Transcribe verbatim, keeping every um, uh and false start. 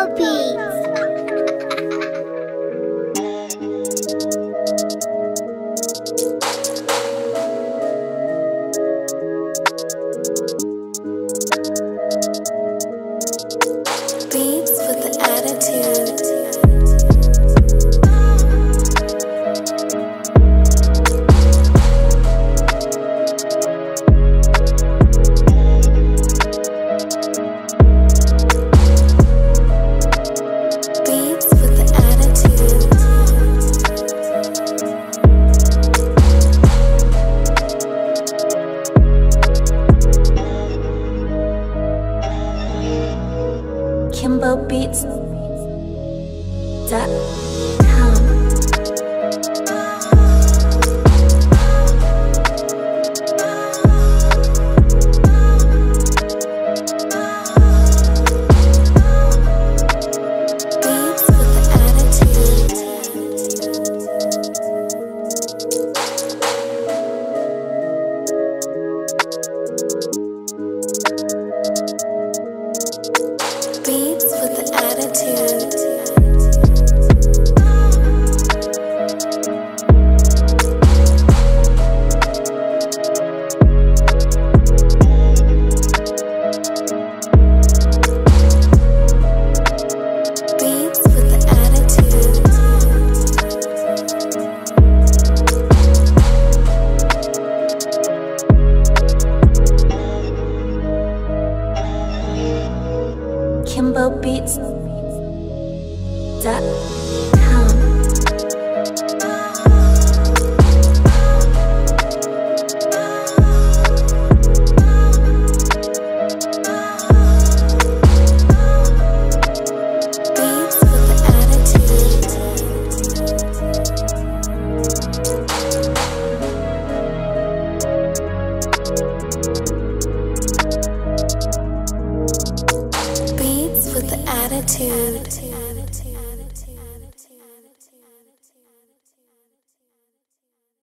Kimbo Beatz. Kimbo Beatz dot Kimbo Beatz dot attitude. attitude.